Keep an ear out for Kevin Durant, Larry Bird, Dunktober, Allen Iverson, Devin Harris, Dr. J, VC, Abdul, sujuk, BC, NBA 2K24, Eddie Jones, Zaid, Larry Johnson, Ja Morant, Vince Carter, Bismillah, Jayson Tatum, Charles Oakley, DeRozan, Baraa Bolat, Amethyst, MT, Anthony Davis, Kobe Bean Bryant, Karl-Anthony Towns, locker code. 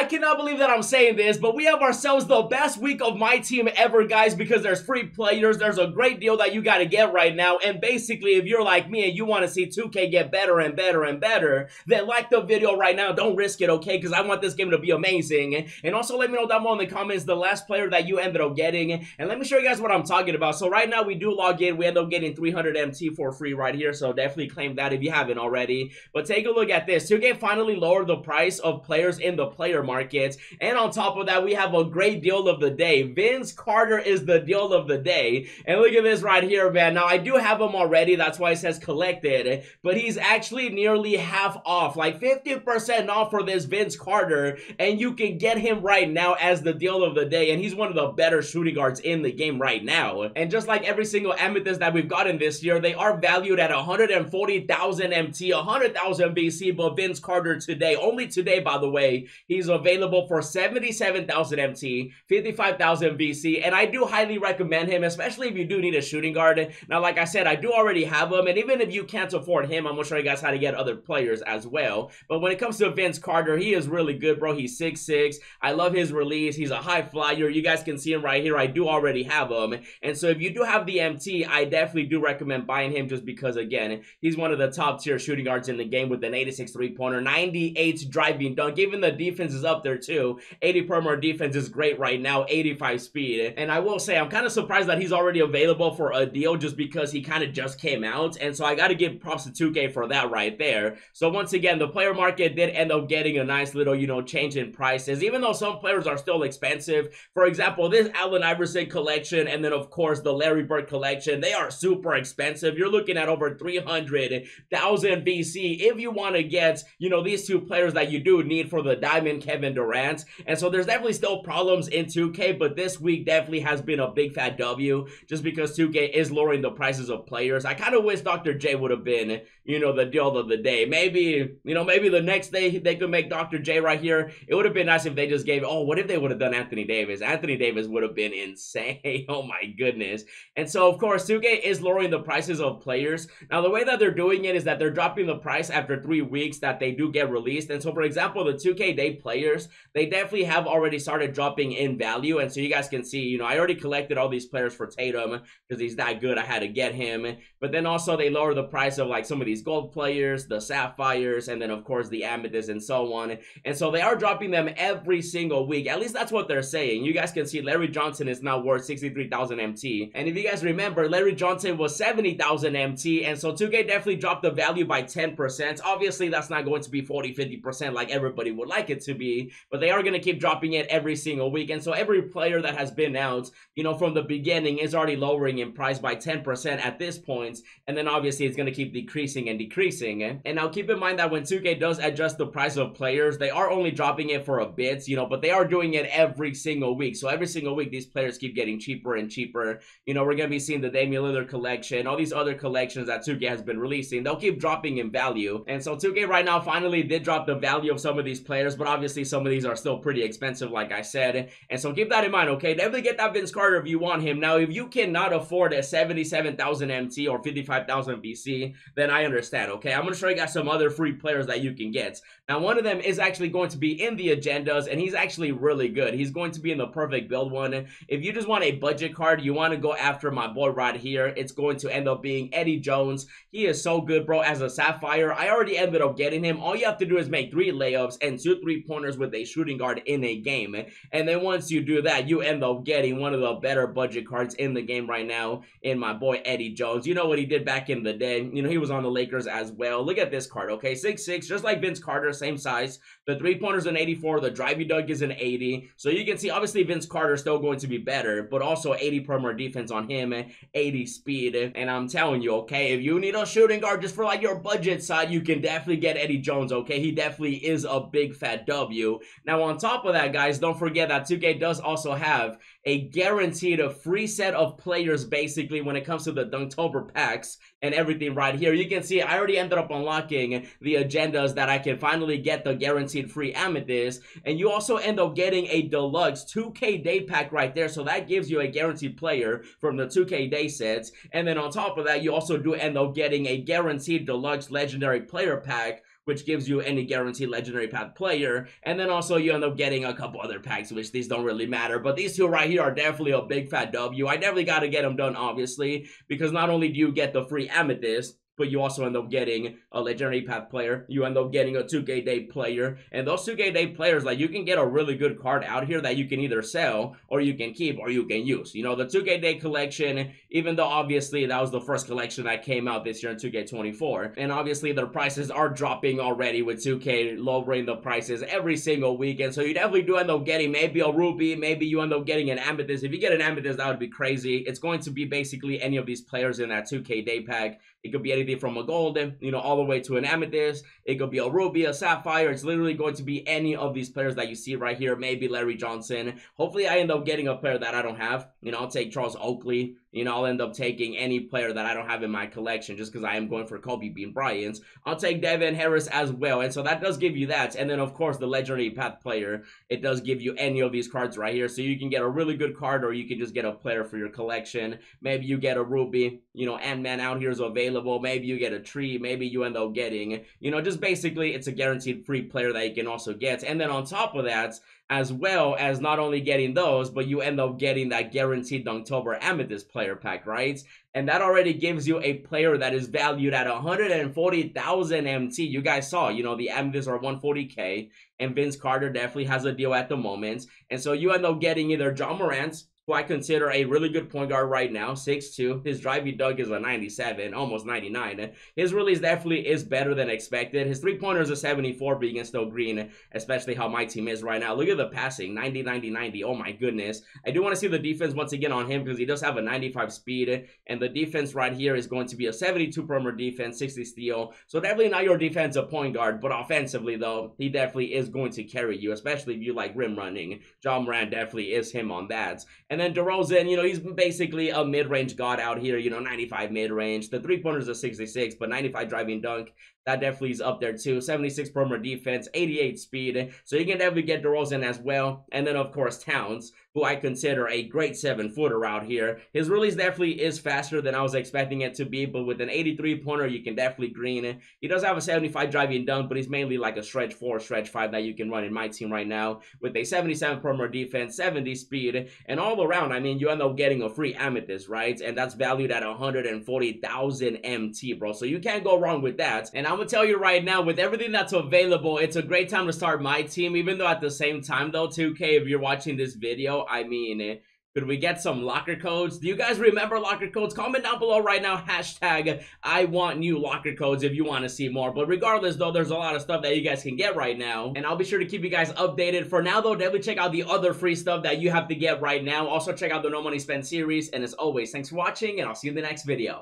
I cannot believe that I'm saying this, but we have ourselves the best week of my team ever, guys, because there's free players. There's a great deal that you got to get right now. And basically, if you're like me and you want to see 2K get better and better and better, then like the video right now. Don't risk it, okay? Because I want this game to be amazing. And also let me know down below in the comments the last player that you ended up getting. And let me show you guys what I'm talking about. So right now, we do log in. We end up getting 300 MT for free right here. So definitely claim that if you haven't already. But take a look at this. 2K finally lowered the price of players in the player markets. And on top of that, we have a great deal of the day. Vince Carter is the deal of the day. And look at this right here, man. Now, I do have him already. That's why it says collected. But he's actually nearly half off, like 50% off for this Vince Carter. And you can get him right now as the deal of the day. And he's one of the better shooting guards in the game right now. And just like every single amethyst that we've gotten this year, they are valued at 140,000 MT, 100,000 BC. But Vince Carter today, only today, by the way, he's available for 77,000 MT, 55,000 VC, and I do highly recommend him, especially if you do need a shooting guard. Now, like I said, I do already have him, and even if you can't afford him, I'm going to show you guys how to get other players as well. But when it comes to Vince Carter, he is really good, bro. He's 6'6". I love his release. He's a high flyer. You guys can see him right here. I do already have him, and so if you do have the MT, I definitely do recommend buying him just because, again, he's one of the top-tier shooting guards in the game with an 86 three-pointer, 98 driving dunk. Even the defense is up there too. 80 per more defense is great right now, 85 speed. And I will say, I'm kind of surprised that he's already available for a deal just because he kind of just came out. And so I got to give props to 2K for that right there. So once again, the player market did end up getting a nice little, you know, change in prices, even though some players are still expensive. For example, this Allen Iverson collection, and then of course the Larry Bird collection, they are super expensive. You're looking at over 300,000 VC if you want to get, you know, these two players that you do need for the diamond Kevin Durant. And so there's definitely still problems in 2K, but this week definitely has been a big fat W just because 2K is lowering the prices of players. I kind of wish Dr. J would have been, you know, the deal of the day. Maybe, you know, maybe the next day they could make Dr. J right here. It would have been nice if they just gave, oh, what if they would have done Anthony Davis? Anthony Davis would have been insane. Oh my goodness. And so of course 2K is lowering the prices of players. Now the way that they're doing it is that they're dropping the price after 3 weeks that they do get released. And so for example, the 2K Day players, they definitely have already started dropping in value. And so you guys can see, you know, I already collected all these players for Tatum because he's that good. I had to get him. But then also they lower the price of like some of these gold players, the sapphires, and then of course the amethyst and so on. And so they are dropping them every single week. At least that's what they're saying. You guys can see Larry Johnson is now worth 63,000 MT. And if you guys remember, Larry Johnson was 70,000 MT. And so 2K definitely dropped the value by 10%. Obviously, that's not going to be 40, 50% like everybody would like it to be, but they are going to keep dropping it every single week. And so every player that has been out, you know, from the beginning is already lowering in price by 10% at this point. And then obviously it's going to keep decreasing and decreasing. And now keep in mind that when 2K does adjust the price of players, they are only dropping it for a bit, you know, but they are doing it every single week. So every single week these players keep getting cheaper and cheaper. You know, we're going to be seeing the Damian Lillard collection, all these other collections that 2K has been releasing. They'll keep dropping in value. And so 2K right now finally did drop the value of some of these players, but obviously some of these are still pretty expensive, like I said. And so keep that in mind, okay? Definitely get that Vince Carter if you want him. Now, if you cannot afford a 77,000 MT or 55,000 VC, then I understand, okay? I'm going to show you guys some other free players that you can get. Now, one of them is actually going to be in the agendas, and he's actually really good. He's going to be in the perfect build one. If you just want a budget card, you want to go after my boy right here. It's going to end up being Eddie Jones. He is so good, bro, as a sapphire. I already ended up getting him. All you have to do is make 3 layups and 2 3-pointers with a shooting guard in a game. And then once you do that, you end up getting one of the better budget cards in the game right now in my boy Eddie Jones. You know what he did back in the day. You know, he was on the Lakers as well. Look at this card, okay? 6'6", just like Vince Carter, same size. The 3-pointer's an 84. The driving dunk is an 80. So you can see, obviously, Vince Carter's still going to be better, but also 80 per more defense on him, 80 speed. And I'm telling you, okay, if you need a shooting guard just for, like, your budget side, you can definitely get Eddie Jones, okay? He definitely is a big fat W. Now, on top of that, guys, don't forget that 2K does also have a guaranteed free set of players, basically, when it comes to the Dunktober packs and everything right here. You can see I already ended up unlocking the agendas that I can finally get the guaranteed free amethyst. And you also end up getting a deluxe 2K Day pack right there. So that gives you a guaranteed player from the 2K Day sets. And then on top of that, you also do end up getting a guaranteed deluxe legendary player pack which gives you any guaranteed legendary pack player, and then also you end up getting a couple other packs, which these don't really matter, but these two right here are definitely a big fat W. I definitely got to get them done, obviously, because not only do you get the free Amethyst, but you also end up getting a legendary pack player. You end up getting a 2K day player. And those 2K day players, like, you can get a really good card out here that you can either sell or you can keep or you can use. You know, the 2K day collection, even though obviously that was the first collection that came out this year in 2K24. And obviously their prices are dropping already with 2K lowering the prices every single weekend. So you definitely do end up getting maybe a Ruby. Maybe you end up getting an Amethyst. If you get an Amethyst, that would be crazy. It's going to be basically any of these players in that 2K day pack. It could be anything from a golden, you know, all the way to an amethyst. It could be a ruby, a sapphire. It's literally going to be any of these players that you see right here. Maybe Larry Johnson. Hopefully I end up getting a player that I don't have. You know, I'll take Charles Oakley. You know, I'll end up taking any player that I don't have in my collection just because I am going for Kobe Bean Bryant. I'll take Devin Harris as well. And so that does give you that. And then, of course, the legendary path player. It does give you any of these cards right here. So you can get a really good card or you can just get a player for your collection. Maybe you get a Ruby. You know, Ant-Man out here is available. Maybe you get a tree. Maybe you end up getting, you know, just basically it's a guaranteed free player that you can also get. And then on top of that, as well as not only getting those, but you end up getting that guaranteed Dunktober Amethyst player pack, right? And that already gives you a player that is valued at 140,000 MT. You guys saw, you know, the Amethysts are 140K, and Vince Carter definitely has a deal at the moment. And so you end up getting either Ja Morant, who I consider a really good point guard right now, 6'2". His drive he dug is a 97, almost 99. His release definitely is better than expected. His three-pointer is a 74, but he can still green, especially how my team is right now. Look at the passing, 90, 90, 90. Oh, my goodness. I do want to see the defense once again on him because he does have a 95 speed, and the defense right here is going to be a 72 perimeter defense, 60 steal. So definitely not your defensive point guard, but offensively, though, he definitely is going to carry you, especially if you like rim running. Ja Morant definitely is him on that. And then DeRozan, you know, he's basically a mid-range god out here, you know, 95 mid-range. The three-pointers are 66, but 95 driving dunk. That definitely is up there too. 76 perimeter defense, 88 speed. So you can definitely get DeRozan as well. And then, of course, Towns, who I consider a great 7-footer out here. His release definitely is faster than I was expecting it to be, but with an 83-pointer, you can definitely green it. He does have a 75 driving dunk, but he's mainly like a stretch 4, stretch 5 that you can run in my team right now with a 77 perimeter defense, 70 speed. And all around, I mean, you end up getting a free Amethyst, right? And that's valued at 140,000 MT, bro. So you can't go wrong with that. And I'm going to tell you right now, with everything that's available, it's a great time to start my team, even though at the same time, though, 2K, if you're watching this video, I mean, could we get some locker codes? Do you guys remember locker codes? Comment down below right now, hashtag I want new locker codes if you want to see more. But regardless, though, there's a lot of stuff that you guys can get right now, and I'll be sure to keep you guys updated. For now, though, definitely check out the other free stuff that you have to get right now. Also, check out the No Money Spent series, and as always, thanks for watching, and I'll see you in the next video.